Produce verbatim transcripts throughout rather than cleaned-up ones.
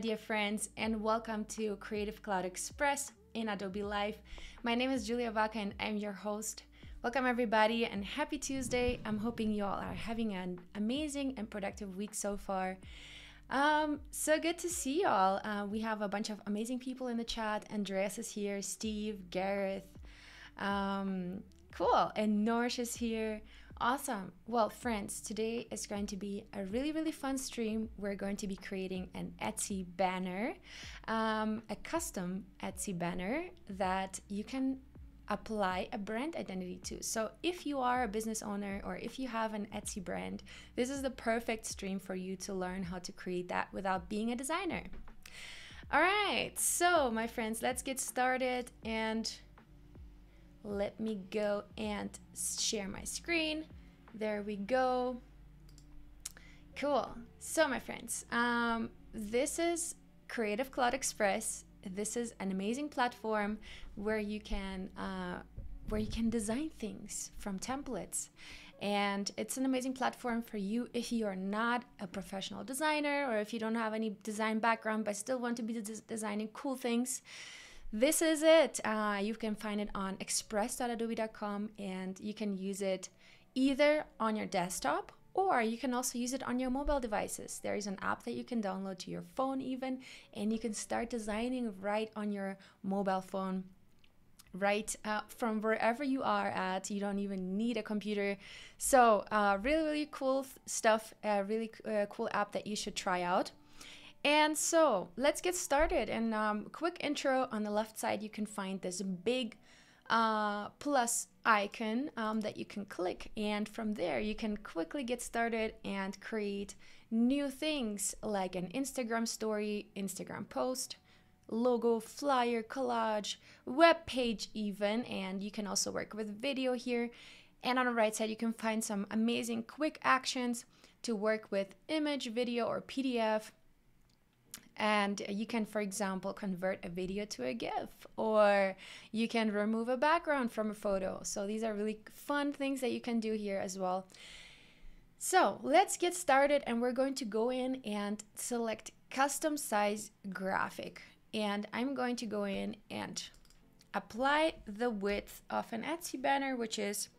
dear friends, and welcome to Creative Cloud Express in Adobe Life. My name is Julia Vaca and I'm your host. Welcome everybody and happy Tuesday. I'm hoping you all are having an amazing and productive week so far. Um, so good to see you all. Uh, we have a bunch of amazing people in the chat. Andreas is here, Steve, Gareth, um, cool, and Norsh is here. Awesome. Well, friends, today is going to be a really, really fun stream. We're going to be creating an Etsy banner, um, a custom Etsy banner that you can apply a brand identity to. So if you are a business owner or if you have an Etsy brand, this is the perfect stream for you to learn how to create that without being a designer. All right. So my friends, let's get started and let me go and share my screen. There we go. Cool. So my friends, um, this is Creative Cloud Express. This is an amazing platform where you can uh, where you can design things from templates. And it's an amazing platform for you if you are not a professional designer or if you don't have any design background but still want to be des- designing cool things. This is it. Uh, you can find it on express dot adobe dot com and you can use it either on your desktop or you can also use it on your mobile devices. There is an app that you can download to your phone even, and you can start designing right on your mobile phone, right uh, from wherever you are at. You don't even need a computer. So uh, really, really cool stuff, a really uh, cool app that you should try out. And so let's get started. And um, quick intro, on the left side, you can find this big uh, plus icon um, that you can click. And from there, you can quickly get started and create new things like an Instagram story, Instagram post, logo, flyer, collage, web page even. And you can also work with video here. And on the right side, you can find some amazing quick actions to work with image, video, or P D F. And you can, for example, convert a video to a GIF, or you can remove a background from a photo. So these are really fun things that you can do here as well. So let's get started, and we're going to go in and select custom size graphic. And I'm going to go in and apply the width of an Etsy banner, which is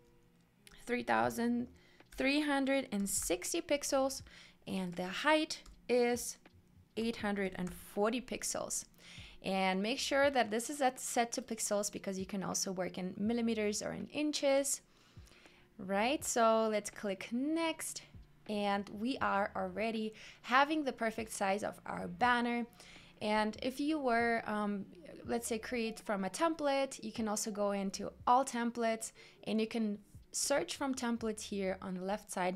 three thousand three hundred sixty pixels, and the height is eight hundred forty pixels. And make sure that this is set to pixels because you can also work in millimeters or in inches, right? So let's click next, and we are already having the perfect size of our banner. And if you were, um, let's say, create from a template, you can also go into all templates, and you can search from templates here on the left side,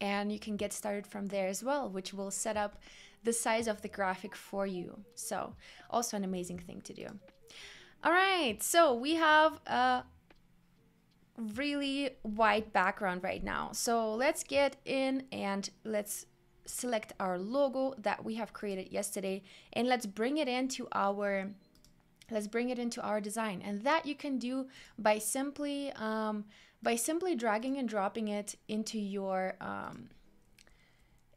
and you can get started from there as well, which will set up the size of the graphic for you. So also an amazing thing to do. All right, so we have a really wide background right now. So let's get in and let's select our logo that we have created yesterday, and let's bring it into our let's bring it into our design. And that you can do by simply um, by simply dragging and dropping it into your um,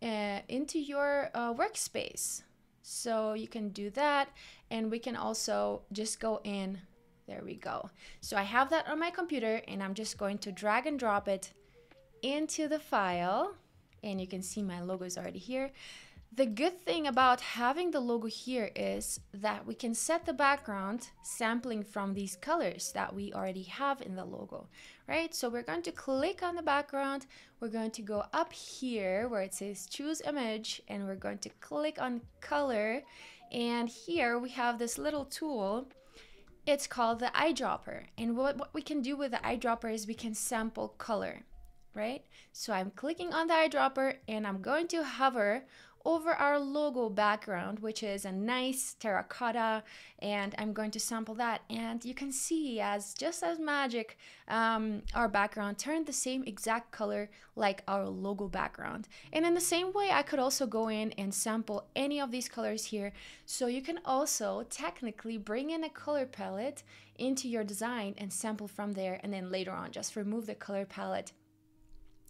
Uh, into your uh, workspace. So you can do that, and we can also just go in. There we go. So I have that on my computer, and I'm just going to drag and drop it into the file, and you can see my logo is already here. The good thing about having the logo here is that we can set the background sampling from these colors that we already have in the logo, right? So we're going to click on the background. We're going to go up here where it says choose image, and we're going to click on color. And here we have this little tool. It's called the eyedropper. And what, what we can do with the eyedropper is we can sample color, right? So I'm clicking on the eyedropper, and I'm going to hover over our logo background, which is a nice terracotta, and I'm going to sample that. And you can see, as just as magic, um, our background turned the same exact color like our logo background. And in the same way, I could also go in and sample any of these colors here. So you can also technically bring in a color palette into your design and sample from there, and then later on just remove the color palette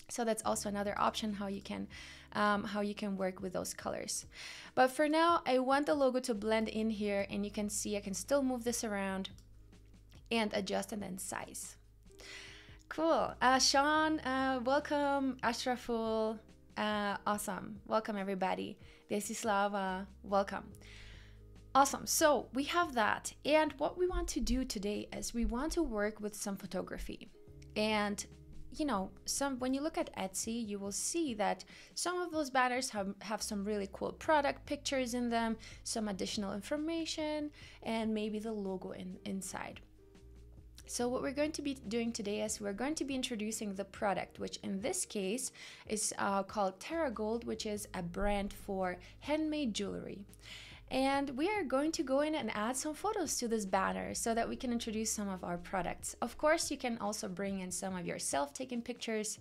So that's also another option how you can um, how you can work with those colors. But for now, I want the logo to blend in here, and you can see I can still move this around and adjust and then size. Cool. Uh, Sean, uh, welcome. Ashraful, uh, awesome. Welcome, everybody. Desislava, welcome. Awesome. So we have that. And what we want to do today is we want to work with some photography. And you know, some when you look at Etsy, you will see that some of those banners have, have some really cool product pictures in them, some additional information, and maybe the logo in, inside. So what we're going to be doing today is we're going to be introducing the product, which in this case is uh, called Terra Gold, which is a brand for handmade jewelry. And we are going to go in and add some photos to this banner so that we can introduce some of our products. Of course, you can also bring in some of your self-taken pictures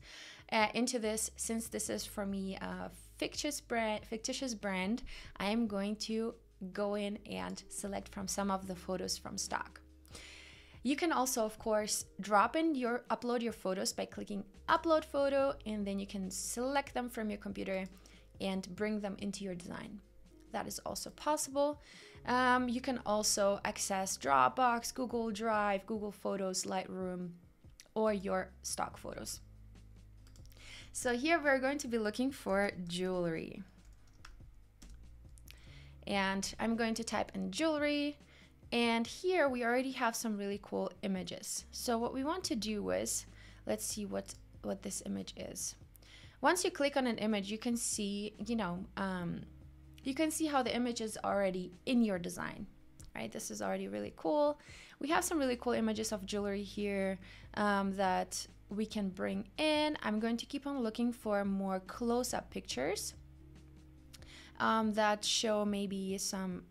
uh, into this. Since this is for me a fictitious brand, fictitious brand, I am going to go in and select from some of the photos from stock. You can also, of course, drop in your upload your photos by clicking upload photo, and then you can select them from your computer and bring them into your design. That is also possible. Um, you can also access Dropbox, Google Drive, Google Photos, Lightroom, or your stock photos. So here we're going to be looking for jewelry. And I'm going to type in jewelry. And here we already have some really cool images. So what we want to do is, let's see what, what this image is. Once you click on an image, you can see, you know, um, you can see how the image is already in your design, right? This is already really cool. We have some really cool images of jewelry here um, that we can bring in. I'm going to keep on looking for more close-up pictures um, that show maybe some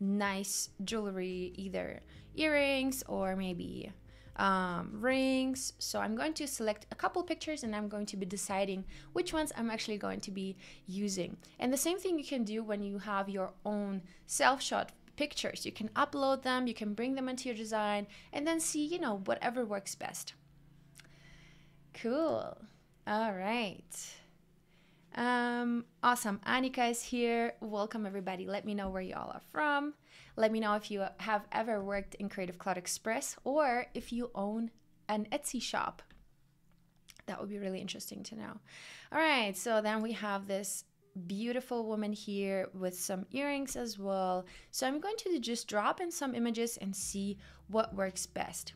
nice jewelry, either earrings or maybe um, rings. So I'm going to select a couple pictures, and I'm going to be deciding which ones I'm actually going to be using. And the same thing you can do when you have your own self-shot pictures. You can upload them, you can bring them into your design, and then see, you know, whatever works best. Cool. All right. Um, awesome. Annika is here. Welcome, everybody. Let me know where you all are from. Let me know if you have ever worked in Creative Cloud Express or if you own an Etsy shop. That would be really interesting to know. All right. So then we have this beautiful woman here with some earrings as well. So I'm going to just drop in some images and see what works best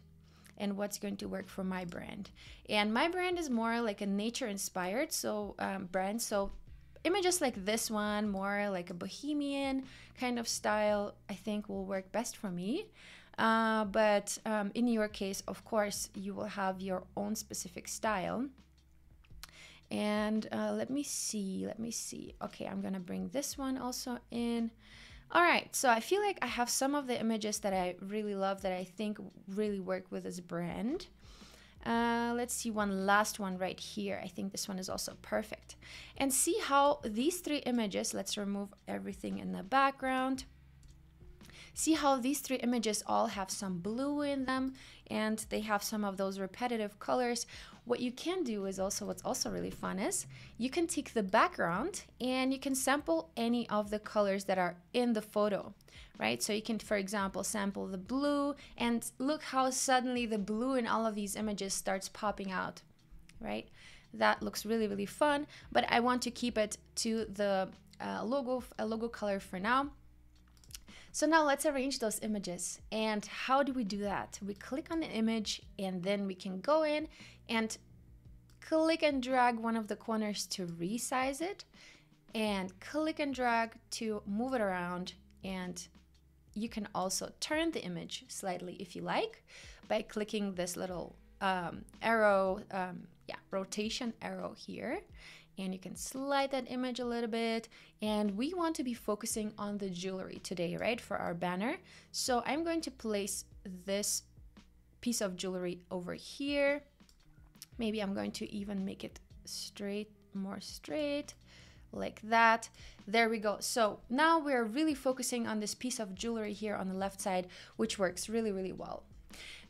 and what's going to work for my brand. And my brand is more like a nature inspired so um, brand, so images like this one, more like a bohemian kind of style, I think will work best for me. Uh, but um, in your case, of course, you will have your own specific style. And uh, let me see, let me see. Okay, I'm gonna bring this one also in. All right, so I feel like I have some of the images that I really love that I think really work with this brand. Uh, let's see one last one right here. I think this one is also perfect. And see how these three images, let's remove everything in the background. See how these three images all have some blue in them, and they have some of those repetitive colors. What you can do is also, what's also really fun is, you can take the background and you can sample any of the colors that are in the photo, right? So you can, for example, sample the blue, and look how suddenly the blue in all of these images starts popping out, right? That looks really, really fun, but I want to keep it to the uh, logo, uh, logo color for now. So now let's arrange those images. And how do we do that? We click on the image, and then we can go in and click and drag one of the corners to resize it, and click and drag to move it around. And you can also turn the image slightly if you like by clicking this little um, arrow, um, yeah, rotation arrow here. And you can slide that image a little bit. And we want to be focusing on the jewelry today, right, for our banner. So I'm going to place this piece of jewelry over here. Maybe I'm going to even make it straight, more straight, like that. There we go. So now we're really focusing on this piece of jewelry here on the left side, which works really, really well.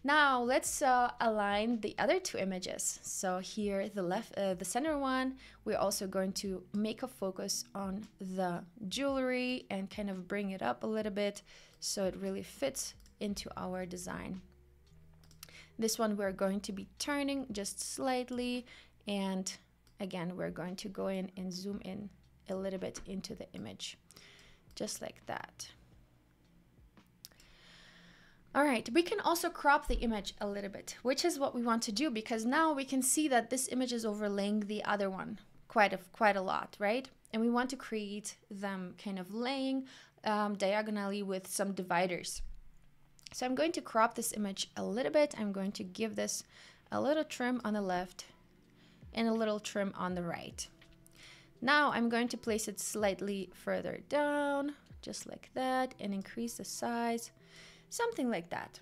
Now let's uh, align the other two images. So here, the left, uh, the center one, we're also going to make a focus on the jewelry and kind of bring it up a little bit so it really fits into our design. This one we're going to be turning just slightly, and again, we're going to go in and zoom in a little bit into the image, just like that. All right, we can also crop the image a little bit, which is what we want to do, because now we can see that this image is overlaying the other one quite a, quite a lot, right? And we want to create them kind of laying um, diagonally with some dividers. So I'm going to crop this image a little bit. I'm going to give this a little trim on the left and a little trim on the right. Now I'm going to place it slightly further down, just like that, and increase the size, something like that.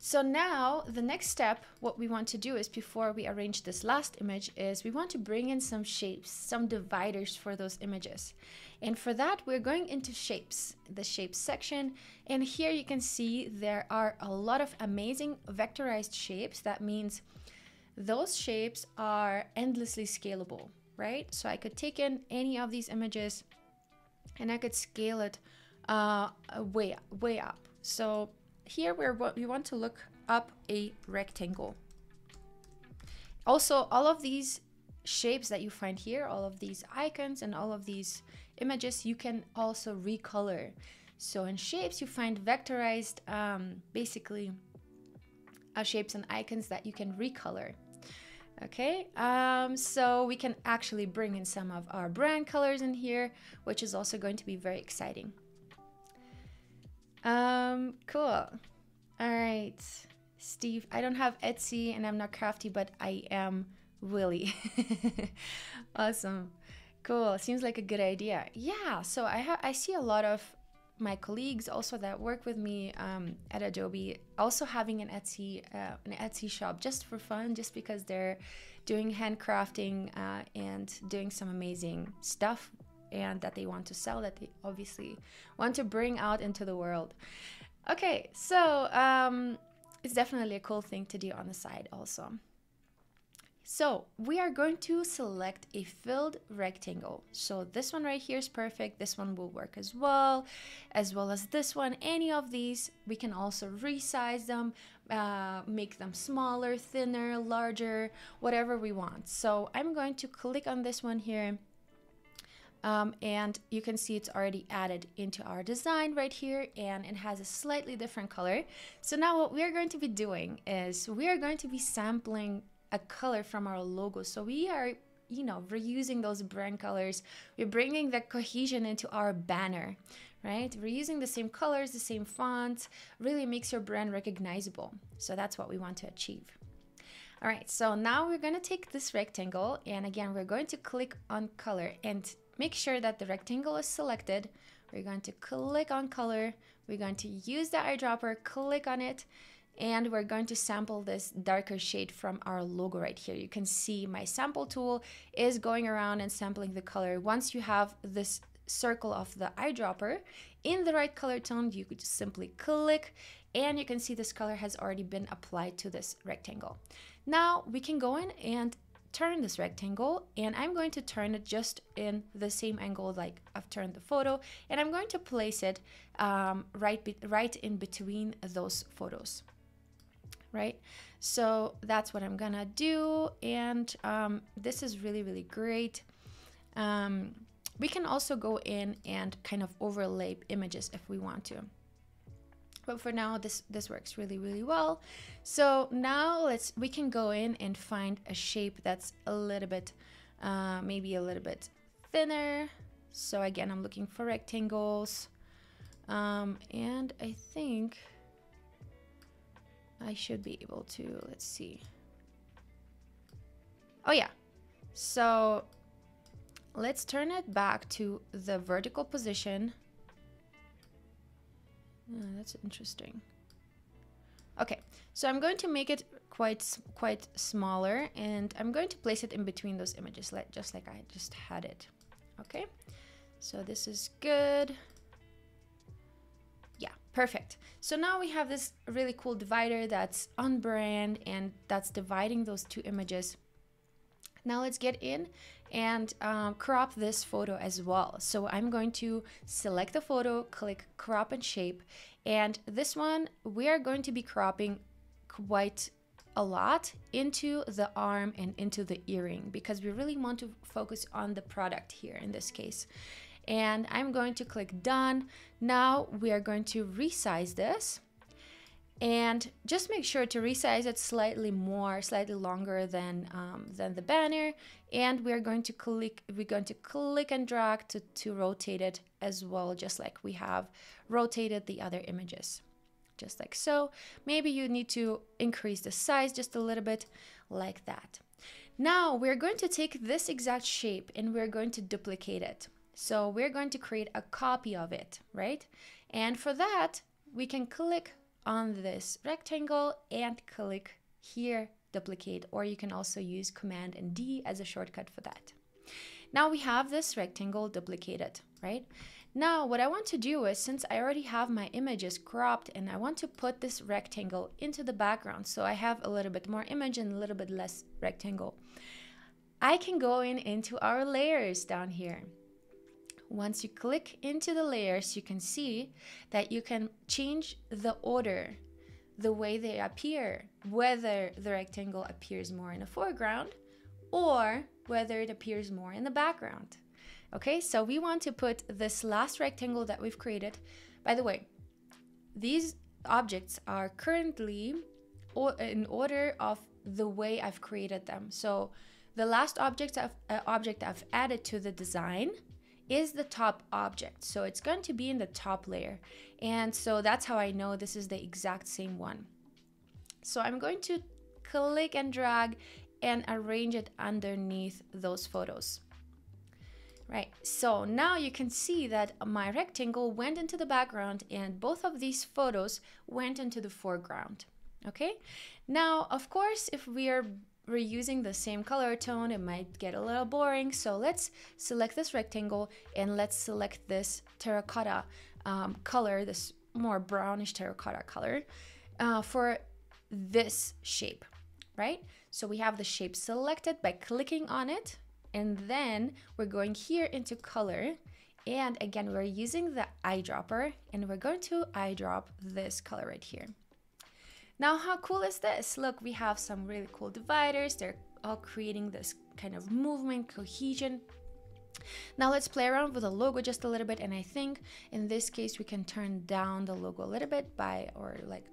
So now the next step, what we want to do is, before we arrange this last image, is we want to bring in some shapes, some dividers for those images. And for that, we're going into shapes, the shapes section. And here you can see there are a lot of amazing vectorized shapes. That means those shapes are endlessly scalable, right? So I could take in any of these images and I could scale it uh, way, way up. So here we're, we want to look up a rectangle. Also, all of these shapes that you find here, all of these icons and all of these images, you can also recolor. So in shapes, you find vectorized, um, basically uh, shapes and icons that you can recolor. Okay, um, so we can actually bring in some of our brand colors in here, which is also going to be very exciting. Um, cool. All right, Steve, I don't have Etsy and I'm not crafty, but I am Willy. Awesome. Cool. Seems like a good idea. Yeah. So I ha I see a lot of my colleagues also that work with me um, at Adobe also having an Etsy, uh, an Etsy shop just for fun, just because they're doing handcrafting uh, and doing some amazing stuff, and that they want to sell, that they obviously want to bring out into the world. Okay, so um, it's definitely a cool thing to do on the side also. So we are going to select a filled rectangle. So this one right here is perfect. This one will work as well, as well as this one. Any of these, we can also resize them, uh, make them smaller, thinner, larger, whatever we want. So I'm going to click on this one here. Um, and you can see it's already added into our design right here, and it has a slightly different color. So now what we're going to be doing is we are going to be sampling a color from our logo. So we are, you know, reusing those brand colors. We're bringing the cohesion into our banner, right? We're using the same colors, the same fonts, really makes your brand recognizable. So that's what we want to achieve. All right, so now we're gonna take this rectangle, and again, we're going to click on color and make sure that the rectangle is selected. We're going to click on color. We're going to use the eyedropper, click on it, and we're going to sample this darker shade from our logo right here. You can see my sample tool is going around and sampling the color. Once you have this circle of the eyedropper in the right color tone, you could just simply click, and you can see this color has already been applied to this rectangle. Now we can go in and turn this rectangle, and I'm going to turn it just in the same angle like I've turned the photo, and I'm going to place it um, right, be right in between those photos, right? So that's what I'm gonna do, and um, this is really, really great. Um, we can also go in and kind of overlay images if we want to. But for now, this, this works really, really well. So now let's, we can go in and find a shape that's a little bit, uh, maybe a little bit thinner. So again, I'm looking for rectangles. Um, and I think I should be able to, let's see. Oh yeah. So let's turn it back to the vertical position. Oh, that's interesting. Okay, so I'm going to make it quite quite smaller, and I'm going to place it in between those images, like just like I just had it. Okay, so this is good. Yeah, Perfect. So now we have this really cool divider that's on brand and that's dividing those two images. Now let's get in and um, crop this photo as well. So I'm going to select the photo, click crop and shape. And this one, we are going to be cropping quite a lot into the arm and into the earring because we really want to focus on the product here in this case. And I'm going to click done. Now we are going to resize this. And just make sure to resize it slightly more, slightly longer than um, than the banner. And we're going to click, we're going to click and drag to, to rotate it as well, just like we have rotated the other images, just like so. Maybe you need to increase the size just a little bit, like that. Now we're going to take this exact shape and we're going to duplicate it. So we're going to create a copy of it, right? And for that, we can click on this rectangle and click here, duplicate, or you can also use Command and D as a shortcut for that. Now we have this rectangle duplicated, right? Now what I want to do is, since I already have my images cropped and I want to put this rectangle into the background, so I have a little bit more image and a little bit less rectangle, I can go in into our layers down here. Once you click into the layers, you can see that you can change the order, the way they appear, whether the rectangle appears more in the foreground or whether it appears more in the background. Okay, so we want to put this last rectangle that we've created. By the way, these objects are currently in order of the way I've created them. So the last object I've, uh, object I've added to the design is the top object, so it's going to be in the top layer, and so that's how I know this is the exact same one. So I'm going to click and drag and arrange it underneath those photos. Right, so now you can see that my rectangle went into the background and both of these photos went into the foreground. Okay, now of course if we are we're using the same color tone, it might get a little boring. So let's select this rectangle and let's select this terracotta um, color, this more brownish terracotta color uh, for this shape, right? So we have the shape selected by clicking on it, and then we're going here into color. And again, we're using the eyedropper and we're going to eyedrop this color right here. Now, how cool is this? Look, we have some really cool dividers. They're all creating this kind of movement, cohesion. Now let's play around with the logo just a little bit. And I think in this case, we can turn down the logo a little bit by, or like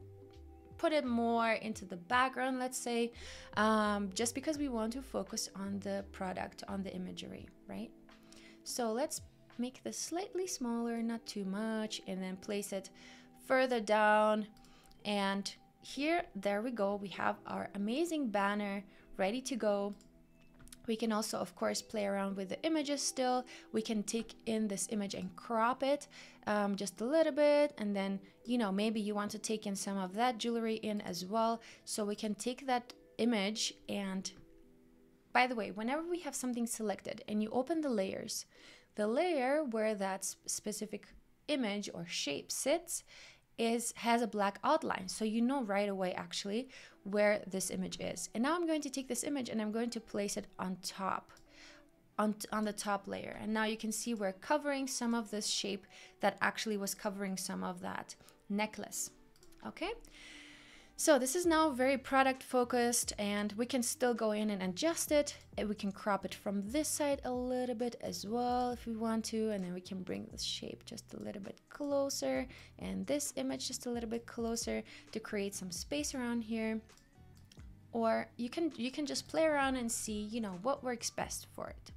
put it more into the background, let's say, um, just because we want to focus on the product, on the imagery, right? So let's make this slightly smaller, not too much, and then place it further down and here, there we go, we have our amazing banner ready to go. We can also, of course, play around with the images still. We can take in this image and crop it um, just a little bit. And then, you know, maybe you want to take in some of that jewelry in as well. So we can take that image. And by the way, whenever we have something selected and you open the layers, the layer where that specific image or shape sits Is, has a black outline, so you know right away actually where this image is. And now I'm going to take this image and I'm going to place it on top, on, on the top layer. And now you can see we're covering some of this shape that actually was covering some of that necklace. Okay, so this is now very product focused, and we can still go in and adjust it, and we can crop it from this side a little bit as well if we want to, and then we can bring the shape just a little bit closer and this image just a little bit closer to create some space around here. Or you can you can just play around and see, you know, what works best for it.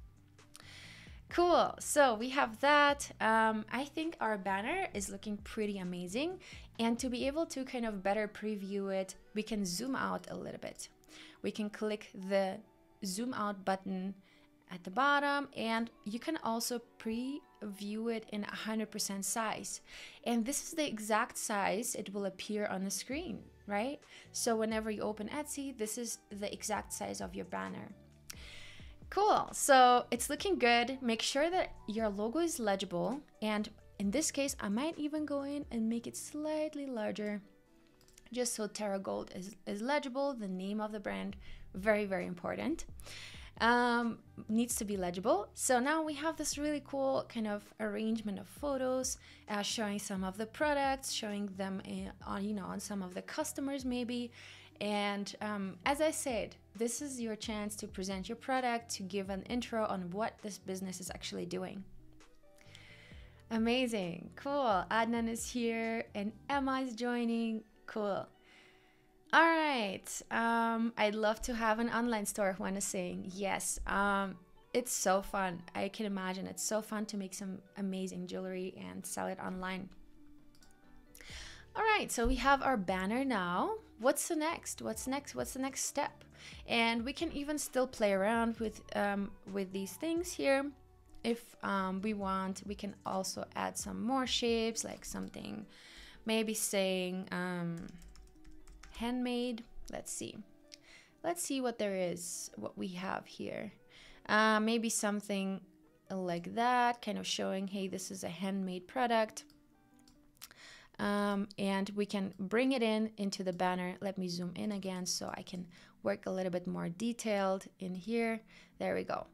Cool, so we have that. Um, I think our banner is looking pretty amazing, and to be able to kind of better preview it, we can zoom out a little bit. We can click the zoom out button at the bottom, and you can also preview it in one hundred percent size. And this is the exact size it will appear on the screen, right? So whenever you open Etsy, this is the exact size of your banner. Cool, so it's looking good. Make sure that your logo is legible, and In this case, I might even go in and make it slightly larger, just so Terra Gold is, is legible. The name of the brand, very, very important, um, needs to be legible. So now we have this really cool kind of arrangement of photos, uh, showing some of the products, showing them in, on, you know, on some of the customers maybe. And um, as I said, this is your chance to present your product, to give an intro on what this business is actually doing. Amazing, cool. Adnan is here and Emma is joining. Cool. All right. Um, I'd love to have an online store, Juan is saying. Yes, um, it's so fun. I can imagine it's so fun to make some amazing jewelry and sell it online. All right, so we have our banner now. What's the next? What's next? What's the next step? And we can even still play around with, um, with these things here. If um, we want, we can also add some more shapes, like something maybe saying um, handmade. Let's see. Let's see what there is, what we have here. Uh, maybe something like that, kind of showing, hey, this is a handmade product. Um, and we can bring it in into the banner. Let me zoom in again so I can work a little bit more detailed in here. There we go.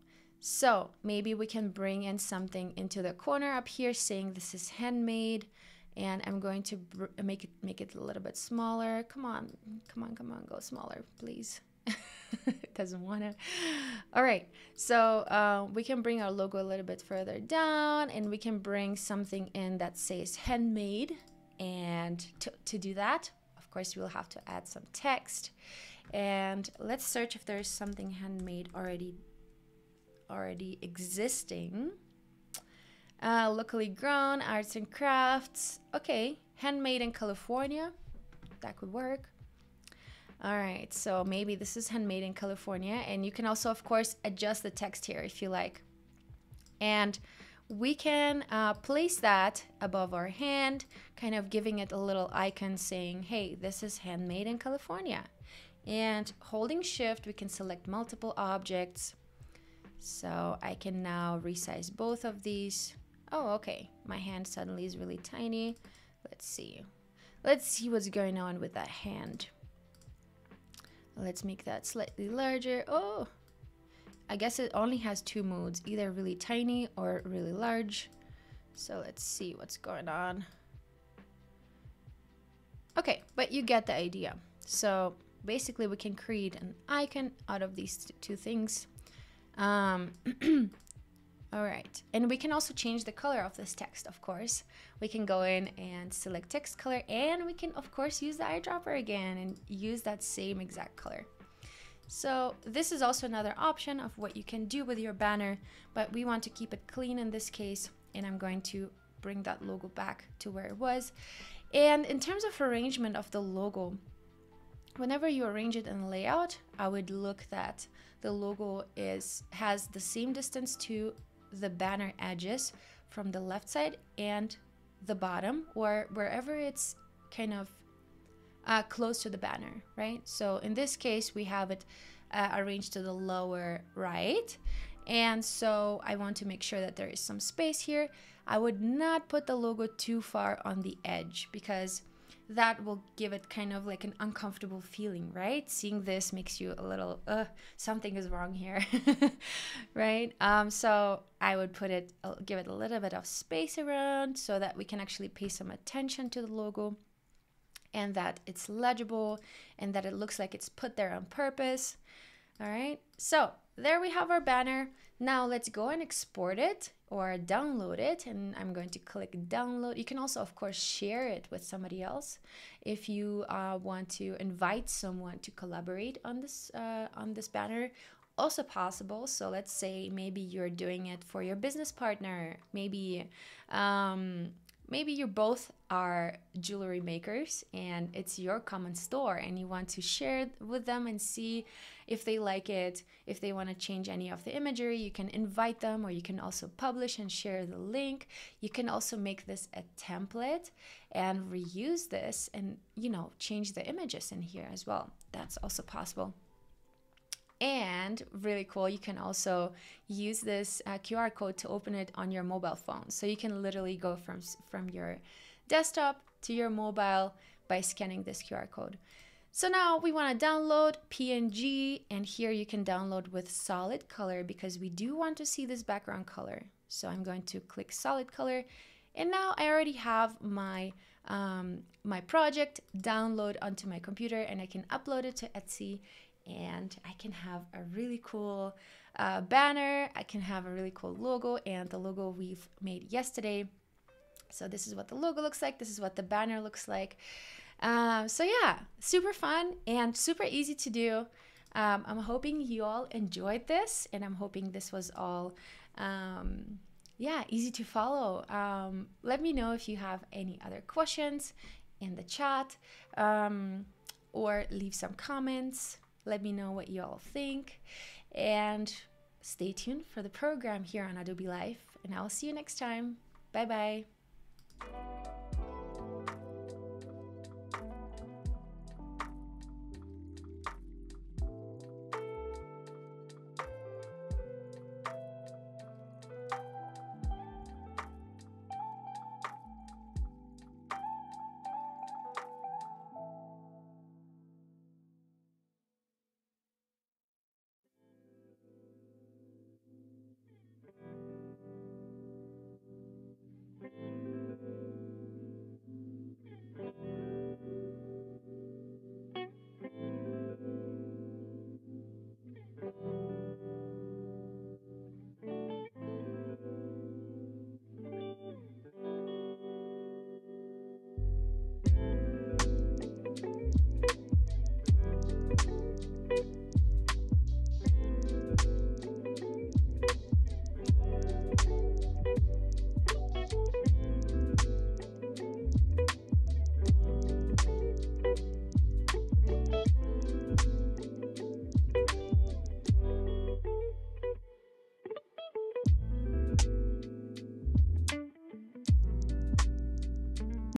So maybe we can bring in something into the corner up here saying this is handmade, and I'm going to make it make it a little bit smaller. Come on, come on, come on, go smaller, please. It doesn't want to. All right, so uh, we can bring our logo a little bit further down, and we can bring something in that says handmade. And to, to do that, of course, we'll have to add some text. And let's search if there's something handmade already already existing. Uh, locally grown, arts and crafts. Okay, handmade in California, that could work. All right, so maybe this is handmade in California, and you can also, of course, adjust the text here if you like. And we can uh, place that above our hand, kind of giving it a little icon saying, hey, this is handmade in California. And holding shift, we can select multiple objects. So I can now resize both of these. Oh, okay. My hand suddenly is really tiny. Let's see. Let's see what's going on with that hand. Let's make that slightly larger. Oh, I guess it only has two modes, either really tiny or really large. So let's see what's going on. Okay, but you get the idea. So basically we can create an icon out of these two things. Um, all right, and we can also change the color of this text, of course. We can go in and select text color, and we can, of course, use the eyedropper again and use that same exact color. So this is also another option of what you can do with your banner, but we want to keep it clean in this case, and I'm going to bring that logo back to where it was. And in terms of arrangement of the logo, whenever you arrange it in layout, I would look that the logo is has the same distance to the banner edges from the left side and the bottom, or wherever it's kind of uh, close to the banner, right? So in this case, we have it uh, arranged to the lower right. And so I want to make sure that there is some space here. I would not put the logo too far on the edge, because that will give it kind of like an uncomfortable feeling, right? Seeing this makes you a little, uh, something is wrong here, right? Um, so I would put it, I'll give it a little bit of space around so that we can actually pay some attention to the logo, and that it's legible, and that it looks like it's put there on purpose. All right, so there we have our banner. Now let's go and export it or download it, and I'm going to click download. You can also, of course, share it with somebody else if you uh, want to invite someone to collaborate on this uh, on this banner, also possible. So let's say maybe you're doing it for your business partner, maybe um, maybe you both are jewelry makers and it's your common store, and you want to share it with them and see if they like it. If they want to change any of the imagery, you can invite them, or you can also publish and share the link. You can also make this a template and reuse this, and, you know, change the images in here as well. That's also possible. And really cool, you can also use this uh, Q R code to open it on your mobile phone. So you can literally go from, from your desktop to your mobile by scanning this Q R code. So now we want to download P N G, and here you can download with solid color because we do want to see this background color. So I'm going to click solid color, and now I already have my um, my project download onto my computer, and I can upload it to Etsy, and I can have a really cool uh, banner. I can have a really cool logo, and the logo we've made yesterday. So this is what the logo looks like. This is what the banner looks like. Um, so yeah, super fun and super easy to do. Um, I'm hoping you all enjoyed this, and I'm hoping this was all, um, yeah, easy to follow. Um, let me know if you have any other questions in the chat, um, or leave some comments. Let me know what you all think, and stay tuned for the program here on Adobe Life, and I'll see you next time. Bye-bye.